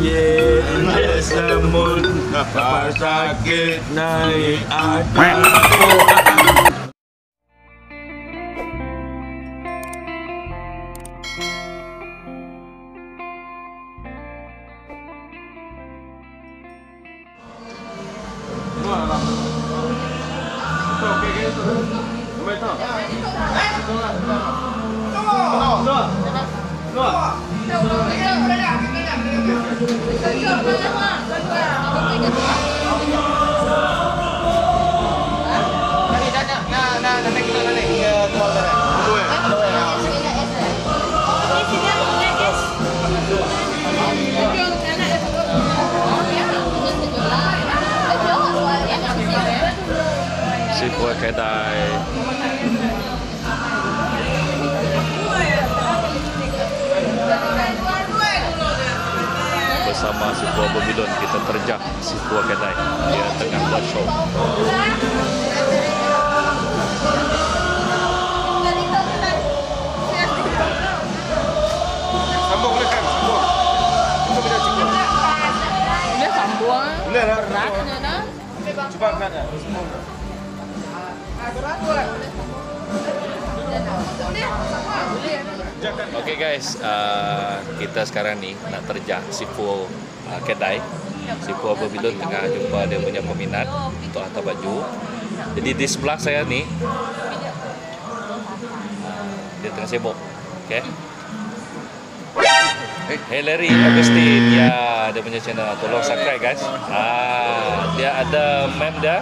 Yeay, semut apa sakit naik atas. Sifu Akai Dai. Bersama Sifu Mamidol kita terjah Sifu Akai Dai di tengah live show. Sambung lekan, sambung. Itu beda sikit. Ini sambung. Berat ada. Coba kan ya. Oke guys, kita sekarang nih nak terjah Sifu Akai Dai. Sifu Mamidol tengah jumpa dia punya peminat untuk hantar baju. Jadi di sebelah saya nih dia tengah sibuk. Oke. Hey Larry Agustin, ya, dia punya channel, tolong subscribe guys. Dia ada meme dia,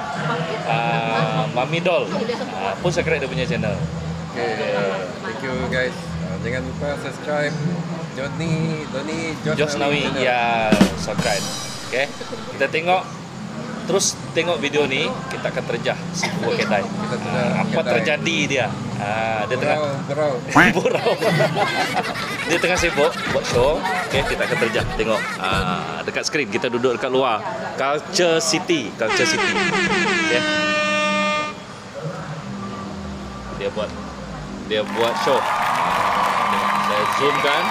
Mamidol, pun subscribe dia punya channel. Okay, thank you guys. Jangan lupa subscribe Johnny Josnawi, ya, subscribe. Okay, kita terus tengok video ni, kita akan terjah Sifu Akai Dai. Apa terjadi dia? Dia burau. Dia tengah sibuk buat show. Okey, kita akan terjah tengok dekat skrin. Kita duduk dekat luar Culture City. Okey. Dia buat show. Saya zoom kan.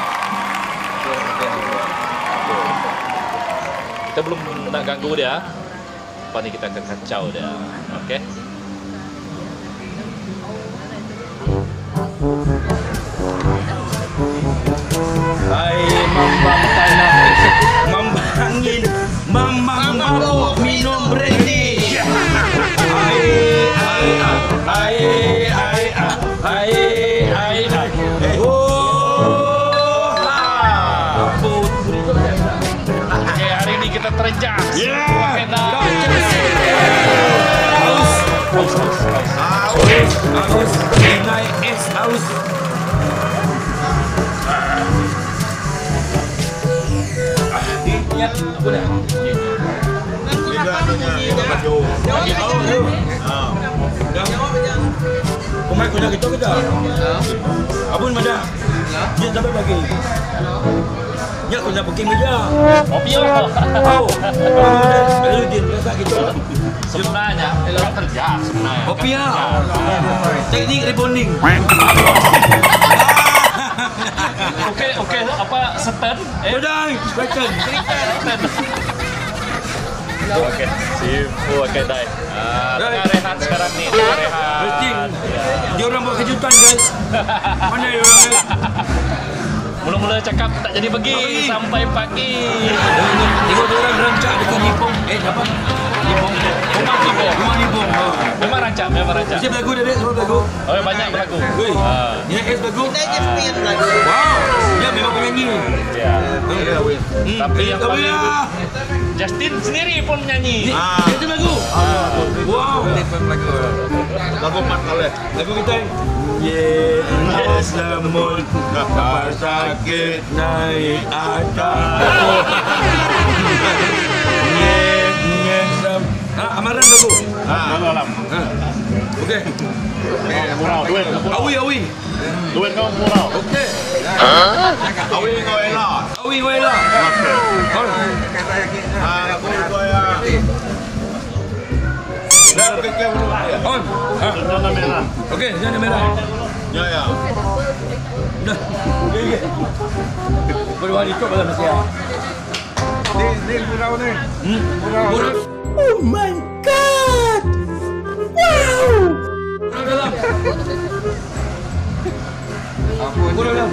Kita belum nak ganggu dia. Apa ni kita akan kacau dia. Okey. Terjah. Aus. Niat apa dah? Kita. Abun madah. Dia sampai pagi. Ya, kena pergi meja. Kopi lah. Tahu. Kalau dia rasa gitu. Sebenarnya kalau terjah sebenarnya. Kopi ah. Teknik rebonding. Okey, apa setan? Bedang. Okey, Sifu Akai Dai. Tengah rehat sekarang ni. Rehat. Dia orang buat kejutan guys. Mana dia orang? Mula-mula cakap tak jadi pergi sampai pagi. Tiga orang rancak dekat Lipong. Dapat Lipong. Rumah Lipong. Memang rancak. Siap lagu dia, semua lagu. Oh, banyak berlagu. Woi. Ini kes lagu. Kita punya lagu. Wow. Dia memang penyanyi. Ya. Tapi yang paling Justin sendiri pun menyanyi. Itu lagu. Wow. Lagu Mat Oleh. Lagu kita. Yeay, semut apa sakit naik atas. Amaran lagu. Malam. Okey. Murau, duit. Awi. Duit kau murau. Okey. Awi kau elok. Okey. Okey, jangan merah. Ya. Dah. Okey. Berwarisan pada Malaysia. Nih, murah nih. Murah. Oh my god. Wow. Murah.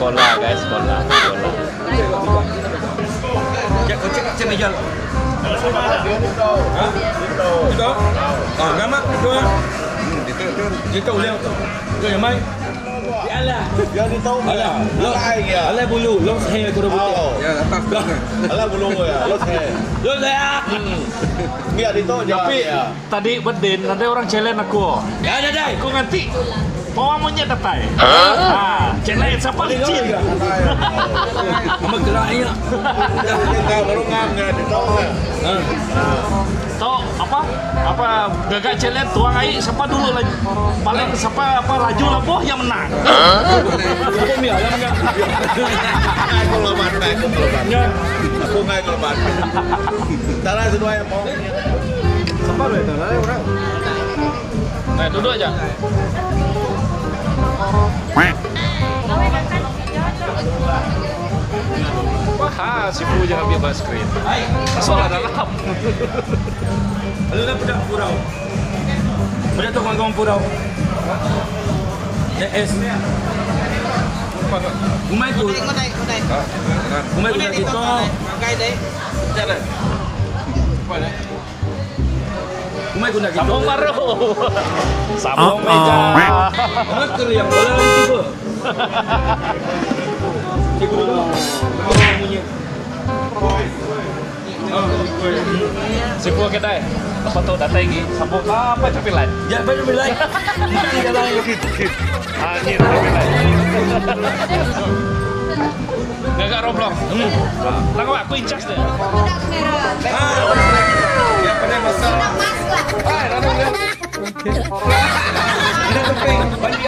Cola guys, cola. Cek meja. Itu. Oh, nama itu. Itu ulang tu. Itu yang mai. Alah, dia ni tahu alah. Alah bulu, long hair kurang putih. Ya, atas tu. Alah bulu ya, long hair. Long hair. Biar dia tahu je. Tapi tadi beden ada orang challenge aku. Ya, dah. Aku nganti. Bawa monyet datai. Ha, challenge siapa licin. Amat geraknya. Dia baru ngamnya dia tahu. Ha. Tahu apa? Apa gagak challenge tuang air siapa dulu lagi? Paling siapa apa laju laboh yang menang. Aku mia yang menang. Aku lebat, aku lebat. Aku ngai lebat. Cara kedua yang mau. Siapa boleh tahu lah orang. Nah, duduk aja. Wah, si Sifu jangan biar basket. Soalnya dalam. Ada pedang purau. Pedang tu kawan-kawan purau. Es. Umai tu. Umai tu itu. Pakai deh. Jangan. Boleh. Umai guna gitu. Sabong baru. Sabong meja. Masker yang boleh tiba. Tiba dulu. Mau bunyi. Sifu Akai Dai. Apa tu datang lagi? Sabong apa? Capilan. Jangan berpilai. Jangan dikit. Ani berpilai. Gagak Roblox. Langkau aku incas deh. Dia pandai masak. Ini keping, balik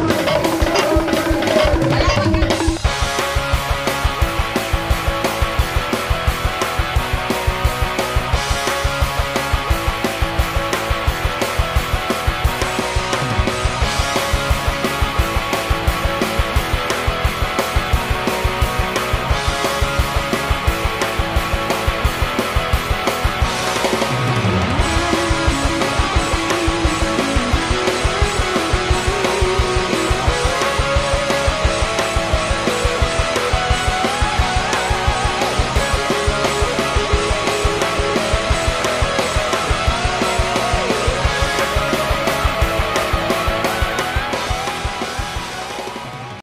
Okey.